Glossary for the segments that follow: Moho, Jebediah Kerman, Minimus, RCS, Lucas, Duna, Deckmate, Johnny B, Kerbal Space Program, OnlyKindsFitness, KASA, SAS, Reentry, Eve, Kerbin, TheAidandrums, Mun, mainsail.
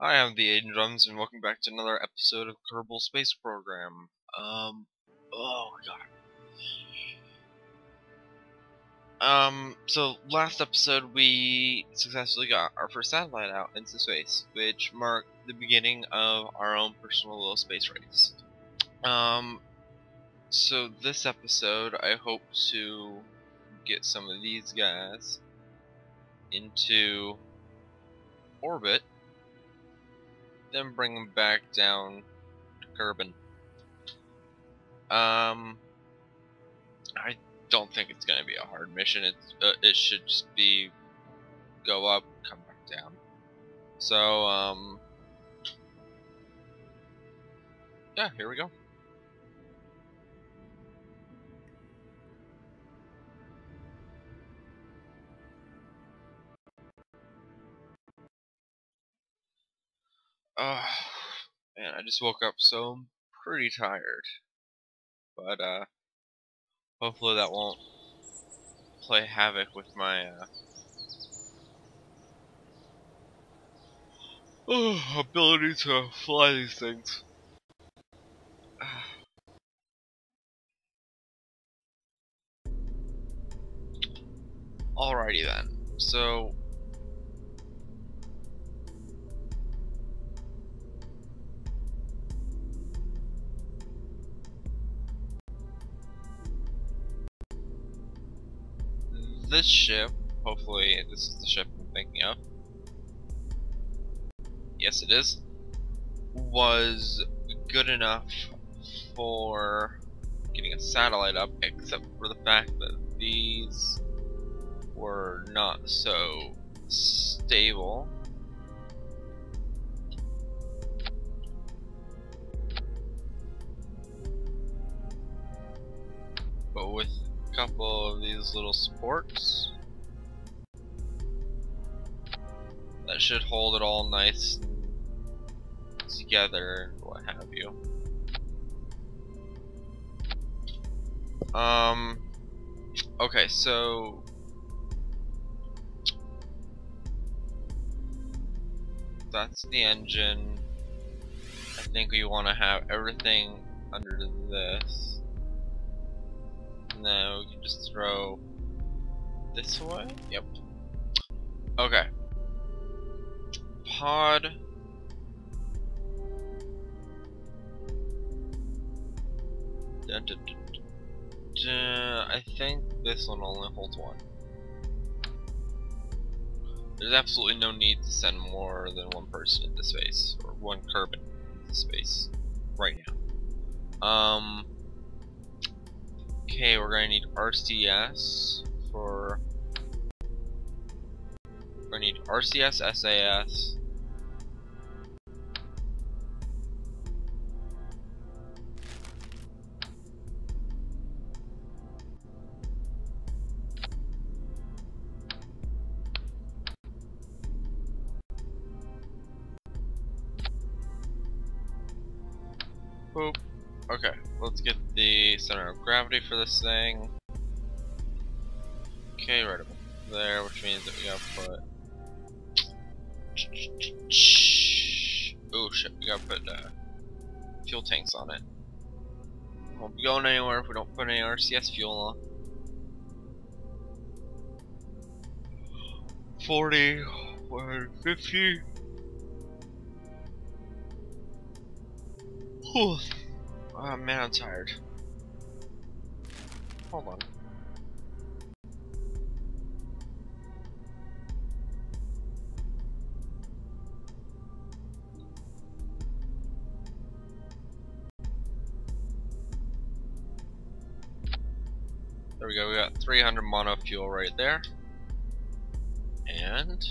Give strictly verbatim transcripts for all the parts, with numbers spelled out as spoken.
I am TheAidandrums, and welcome back to another episode of Kerbal Space Program. Um, oh my god. Um, so last episode we successfully got our first satellite out into space, which marked the beginning of our own personal little space race. Um, so this episode I hope to get some of these guys into orbit, then bring them back down to Kerbin. Um, I don't think it's going to be a hard mission. It's, uh, it should just be go up, come back down. So, um, yeah, here we go. Oh, man, I just woke up, so I'm pretty tired. But, uh, hopefully that won't play havoc with my, uh, oh, ability to fly these things. Alrighty then, so this ship, hopefully this is the ship I'm thinking of, yes it is, was good enough for getting a satellite up, except for the fact that these were not so stable. But with couple of these little supports, that should hold it all nice and together, what have you. Um, okay, so that's the engine. I think we want to have everything under this. Now we can just throw this away. Yep. Okay. Pod. Dun, dun, dun, dun. I think this one only holds one. There's absolutely no need to send more than one person into space, or one Kerbin into space right now. Um. Okay, we're gonna need R C S for. We're gonna need R C S, S A S. Boop. Okay, let's get the center of gravity for this thing. Okay, right about there, which means that we gotta put. Oh shit, we gotta put uh, fuel tanks on it. Won't be going anywhere if we don't put any R C S fuel on. Forty, or fifty. Whew. Oh man, I'm tired. Hold on. There we go, we got three hundred mono fuel right there. And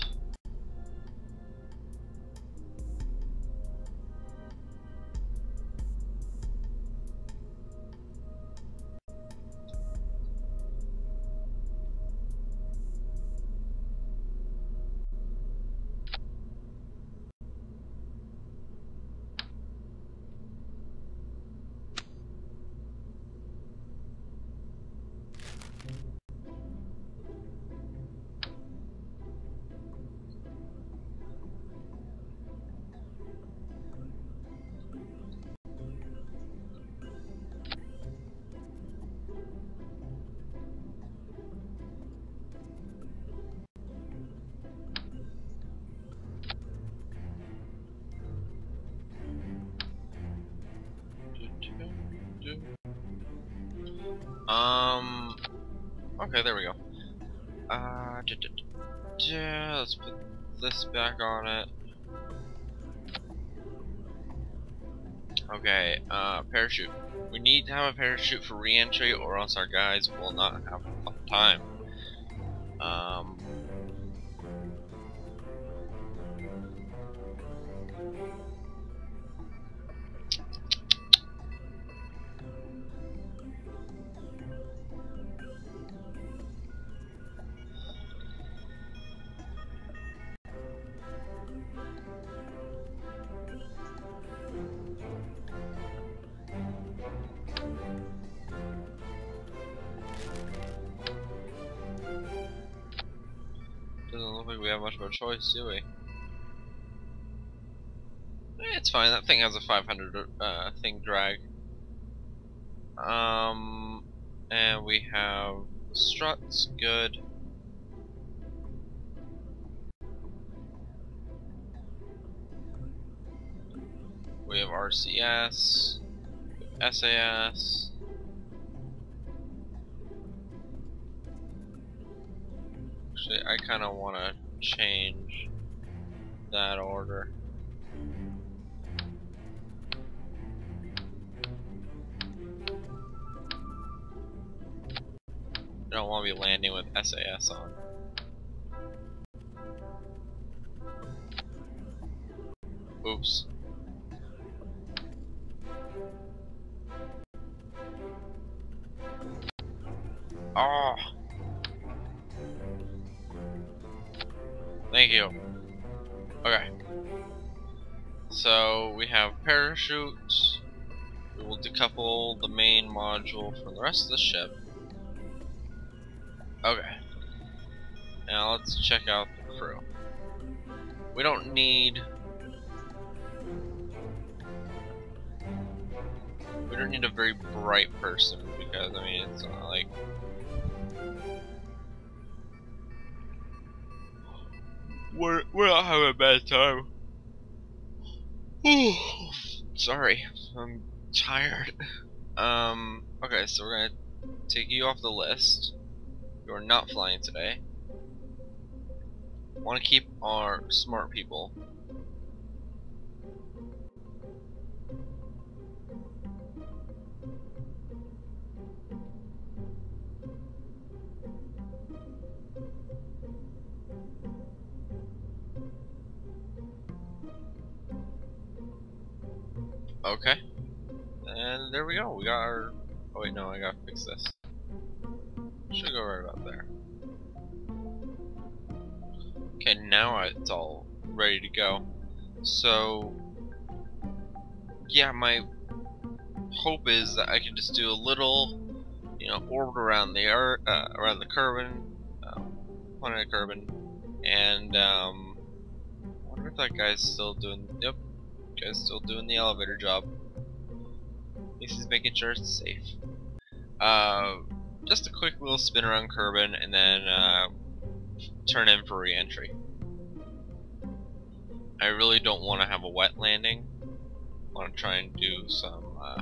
Okay, there we go. Uh, da, da, da, let's put this back on it. Okay, uh, parachute. We need to have a parachute for re-entry, or else our guys will not have time. Um, We have much of a choice, do we? It's fine. That thing has a five hundred uh, thing drag. Um, and we have struts. Good. We have R C S, S A S. Actually, I kind of want to change that order. I don't want to be landing with S A S on. Oops. Oh. Thank you. Okay. So we have parachutes. We will decouple the main module from the rest of the ship. Okay. Now let's check out the crew. We don't need. We don't need a very bright person because I mean it's not like. We're, we're not having a bad time. Ooh, sorry, I'm tired. Um, okay, so we're gonna take you off the list. You're not flying today. Want to keep our smart people. Okay, and there we go. We got our. Oh wait, no, I gotta fix this. Should go right about there. Okay, now it's all ready to go. So, yeah, my hope is that I can just do a little, you know, orbit around the earth, uh, around the Kerbin, uh, planet Kerbin, and um, I wonder if that guy's still doing. Yep. Guy's still doing the elevator job. At least he's making sure it's safe. Uh, just a quick little spin around Kerbin and then uh, turn in for re-entry. I really don't want to have a wet landing. I want to try and do some uh,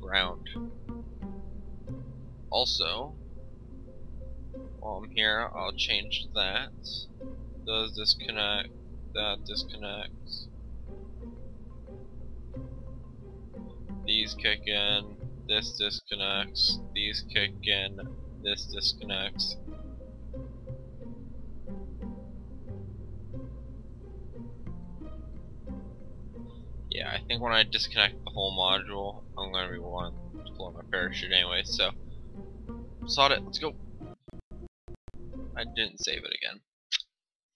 ground. Also, while I'm here, I'll change that. Does disconnect? That disconnects. These kick in, this disconnects, these kick in, this disconnects. Yeah, I think when I disconnect the whole module, I'm going to be wanting to pull out my parachute anyway, so. Sod it, let's go. I didn't save it again.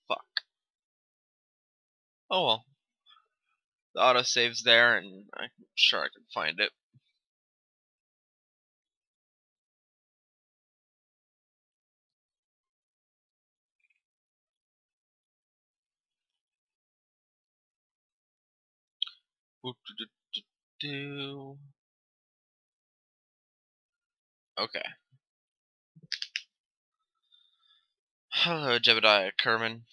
Fuck. Oh well. The autosave's there, and I'm sure I can find it. Okay. Hello, Jebediah Kerman.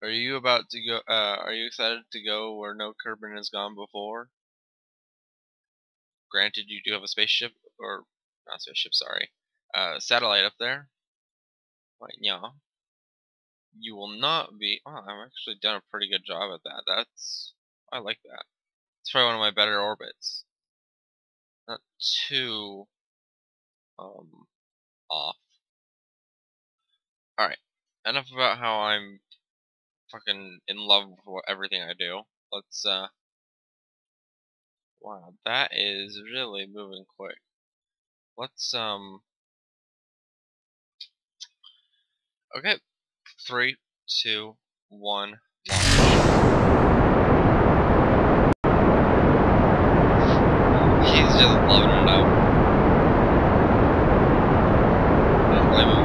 Are you about to go, uh, are you excited to go where no Kerbin has gone before? Granted, you do have a spaceship, or not spaceship, sorry, uh, satellite up there. Right now, you will not be. Oh, I've actually done a pretty good job at that. That's I like that. It's probably one of my better orbits. Not too um off. All right. Enough about how I'm fucking in love with everything I do. Let's uh. Wow, that is really moving quick. Let's, um... okay. Three, two, one, launch. He's just loving it up. I don't blame him,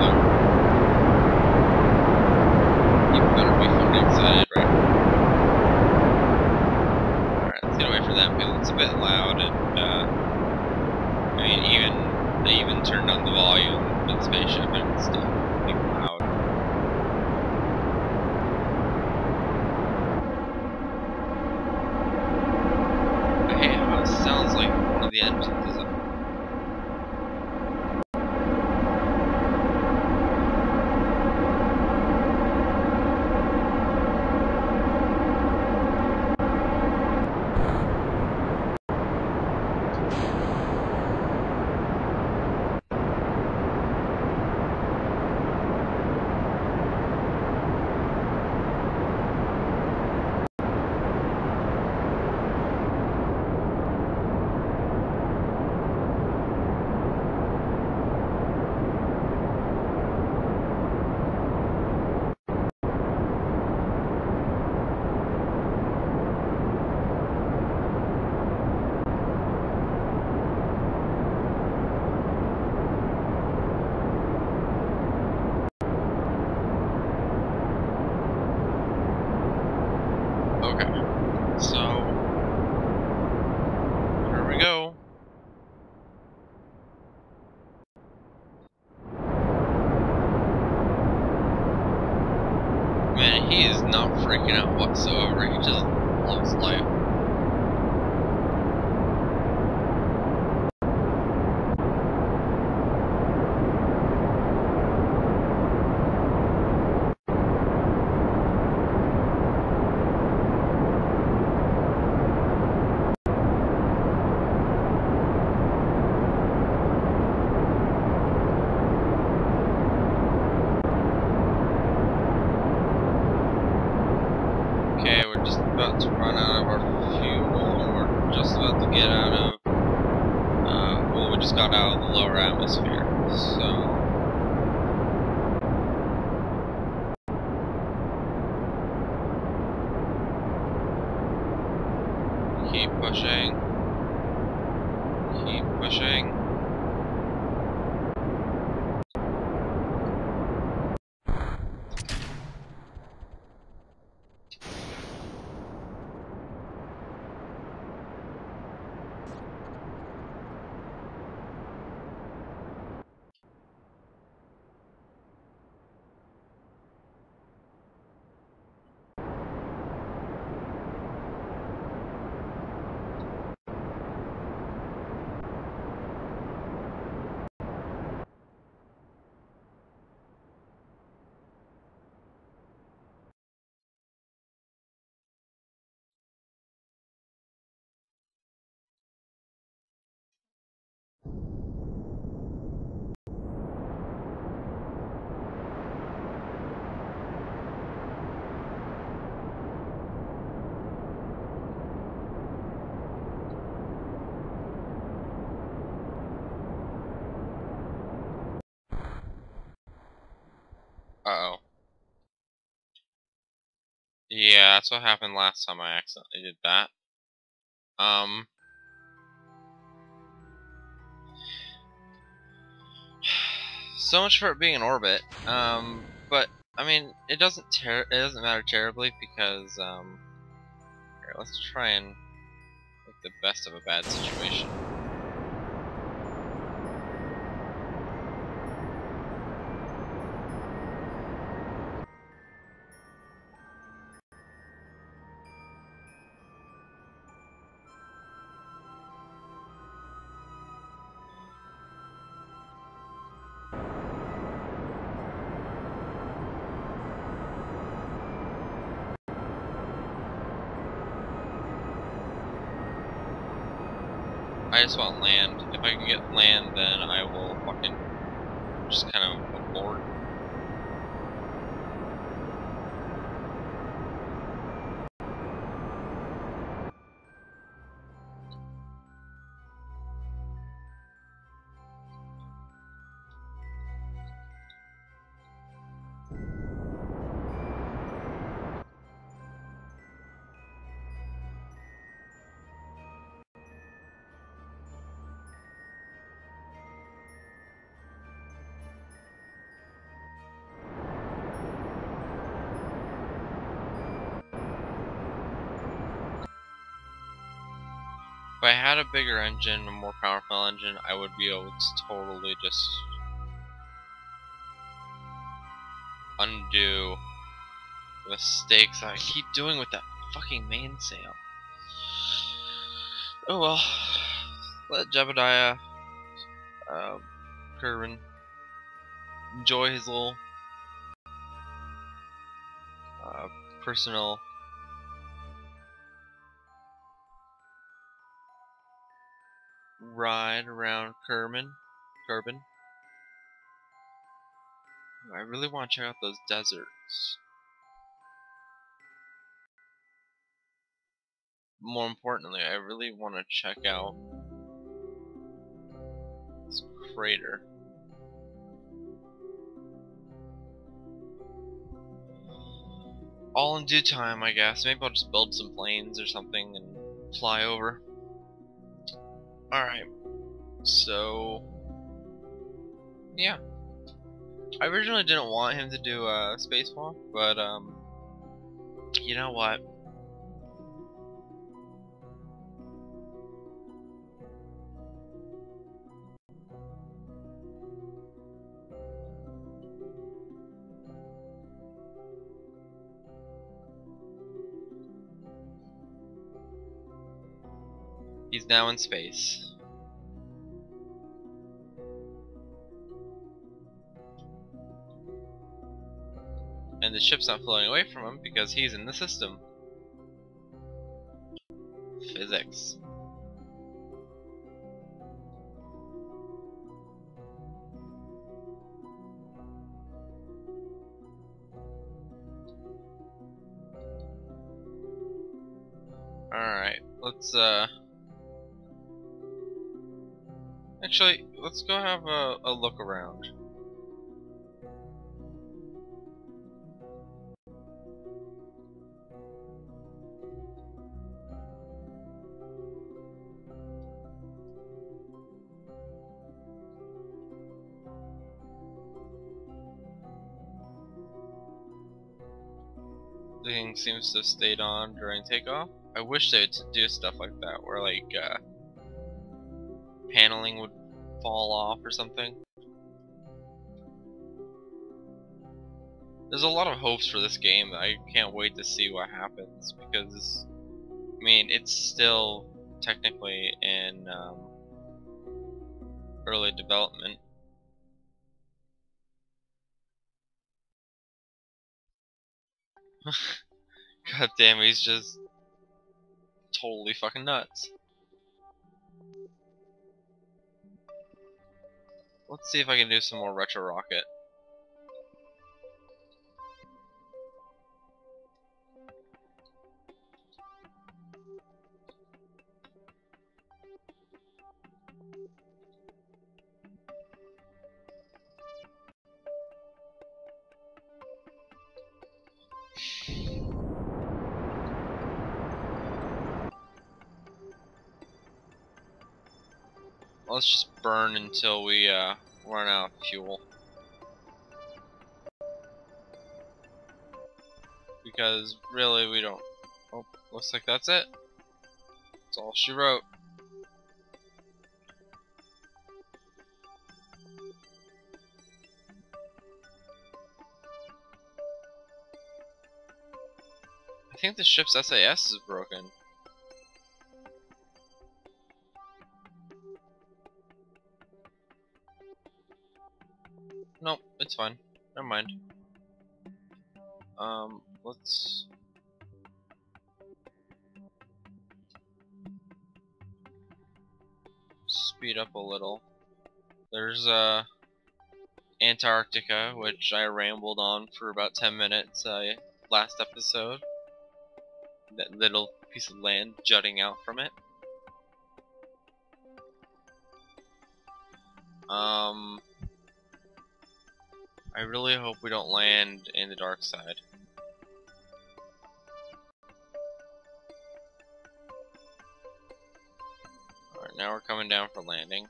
though. You better be fucking excited, right? Alright, let's get away from that build. It's a bit loud, and, uh... I mean, even... they even turned on the volume in the spaceship, and it's still big loud. I hate how it sounds like one of the engines is up. Whatsoever, he just loves life. Keep pushing. Keep pushing. Uh oh. Yeah, that's what happened last time I accidentally did that. Um. So much for it being in orbit. Um, but I mean, it doesn't ter it doesn't matter terribly because um. Here, let's try and make the best of a bad situation. I just want land. If I can get land, then I will fucking just kind of abort. If I had a bigger engine, a more powerful engine, I would be able to totally just undo the mistakes that I keep doing with that fucking mainsail. Oh well. Let Jebediah uh, Kerman enjoy his little uh, personal ride around Kerbin. Kerbin. I really want to check out those deserts. More importantly, I really want to check out this crater. All in due time, I guess. Maybe I'll just build some planes or something and fly over. Alright, so, yeah, I originally didn't want him to do a spacewalk, but, um, you know what, he's now in space. And the ship's not floating away from him because he's in the system. Physics. Alright, let's uh... Actually, let's go have a, a look around. Everything seems to have stayed on during takeoff. I wish they would do stuff like that, where like, uh... paneling would fall off or something. There's a lot of hopes for this game that I can't wait to see what happens, because I mean it's still technically in um, early development. God damn, he's just totally fucking nuts. Let's see if I can do some more retro rocket. Let's just burn until we uh, run out of fuel. Because really we don't... Oh, looks like that's it. That's all she wrote. I think the ship's S A S is broken. Nope, it's fine. Never mind. Um, let's... speed up a little. There's uh, Antarctica, which I rambled on for about ten minutes uh, last episode. That little piece of land jutting out from it. Um, I really hope we don't land in the dark side. Alright, now we're coming down for landing.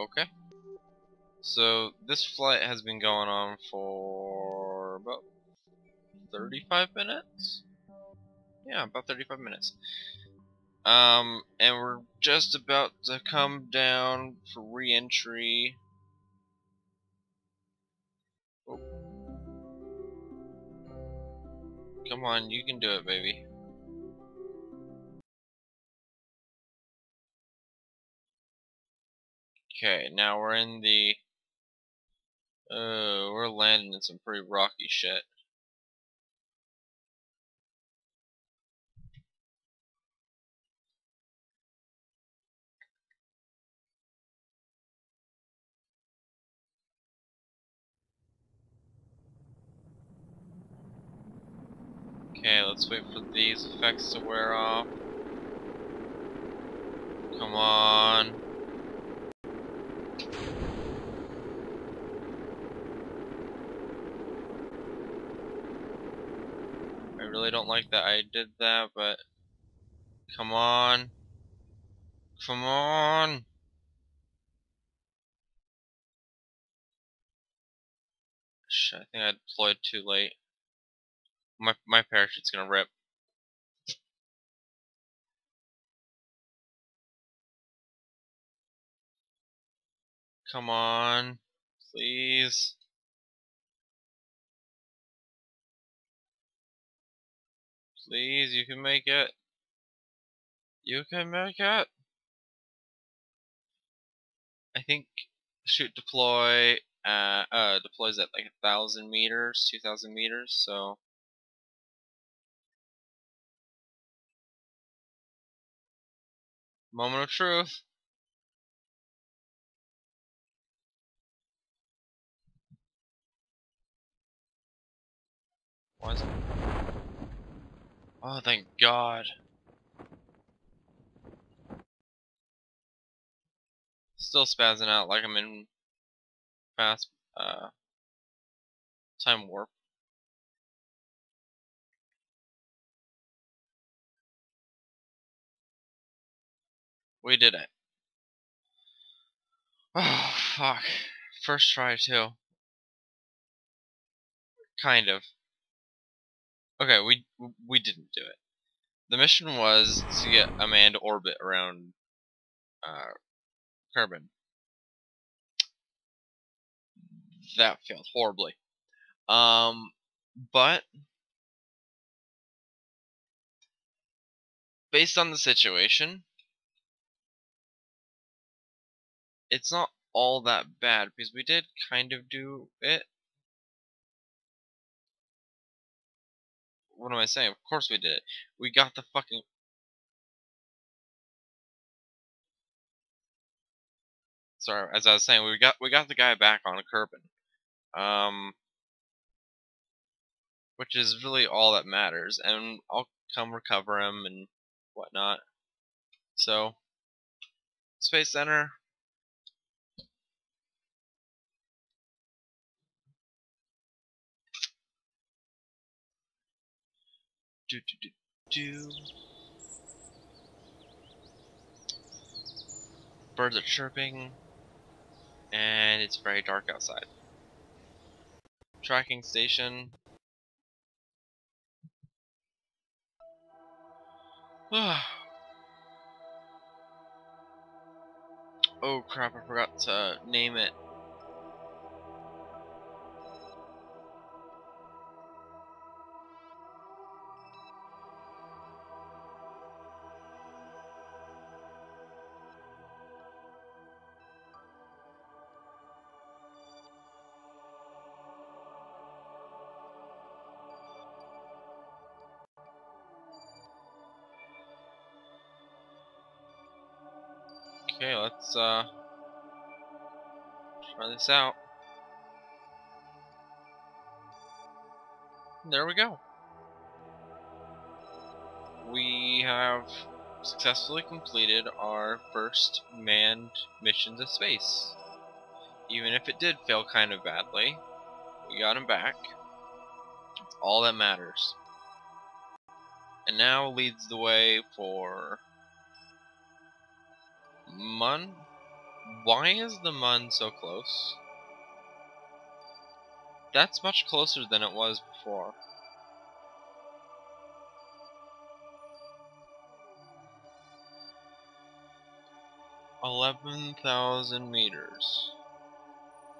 Okay, so this flight has been going on for about thirty-five minutes? Yeah, about thirty-five minutes. Um, and we're just about to come down for re-entry. Oh. Come on, you can do it, baby. Okay, now we're in the, uh, we're landing in some pretty rocky shit. Okay, let's wait for these effects to wear off. Come on. I really don't like that I did that, but come on, come on. Shit, I think I deployed too late. My my parachute's gonna rip. Come on, please. Please, you can make it. You can make it. I think shoot deploy uh uh deploys at like a thousand meters, two thousand meters, so moment of truth. Why is it? Oh, thank God. Still spazzing out like I'm in fast uh, time warp. We did it. Oh, fuck. First try, too. Kind of. Okay, we we didn't do it. The mission was to get a manned orbit around uh, Kerbin. That failed horribly. Um, but based on the situation, it's not all that bad because we did kind of do it. What am I saying? Of course we did it. We got the fucking... Sorry, as I was saying, we got we got the guy back on Kerbin. Um, which is really all that matters. And I'll come recover him and whatnot. So, Space Center... Do, do, do, do. Birds are chirping, and it's very dark outside. Tracking station. Oh crap, I forgot to name it. Okay, let's uh, try this out. There we go. We have successfully completed our first manned mission to space. Even if it did fail kind of badly, we got him back. That's all that matters. And now leads the way for Mun? Why is the Mun so close? That's much closer than it was before. Eleven thousand meters.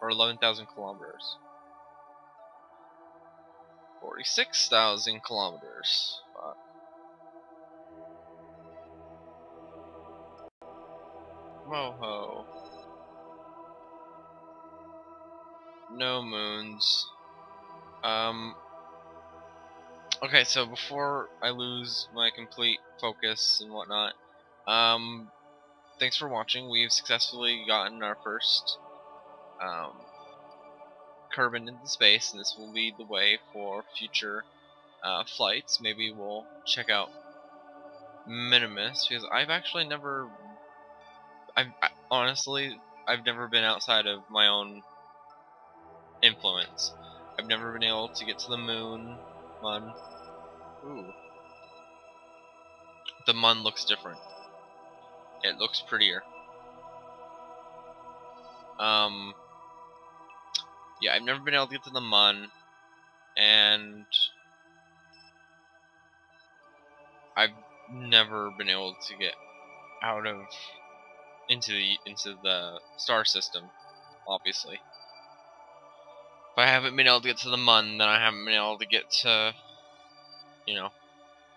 Or eleven thousand kilometers. Forty-six thousand kilometers. Fuck. Moho. No moons. Um. Okay, so before I lose my complete focus and whatnot, um, thanks for watching. We've successfully gotten our first um, Kerbin into space, and this will lead the way for future uh, flights. Maybe we'll check out Minimus, because I've actually never. I've, I, honestly, I've never been outside of my own influence. I've never been able to get to the moon. Mun. Ooh. The Mun looks different. It looks prettier. Um. Yeah, I've never been able to get to the Mun, and I've never been able to get out of. Into the into the star system, obviously. If I haven't been able to get to the Mun, then I haven't been able to get to, you know,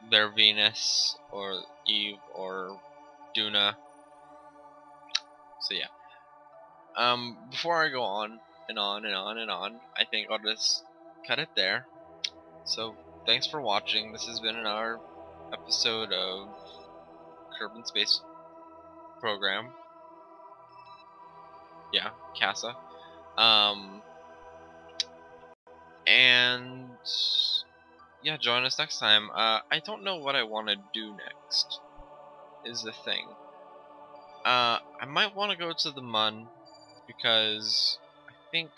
their Venus or Eve or Duna. So yeah. Um, before I go on and on and on and on, I think I'll just cut it there. So thanks for watching. This has been another episode of Kerbal Space Program. Yeah, KASA. Um, and yeah, join us next time. Uh, I don't know what I want to do next, is the thing. Uh, I might want to go to the Mun, because I think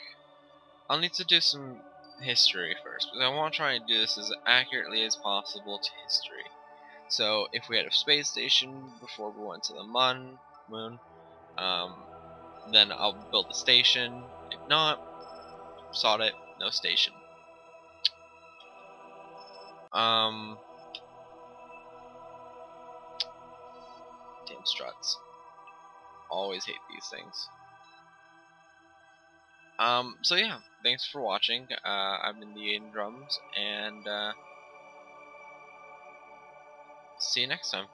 I'll need to do some history first, because I want to try and do this as accurately as possible to history. So, if we had a space station before we went to the Mun, moon, um, then I'll build a station. If not, sod it, no station. Um, damn struts. Always hate these things. Um, so yeah, thanks for watching. Uh, I've been TheAidandrums, and, uh, see you next time.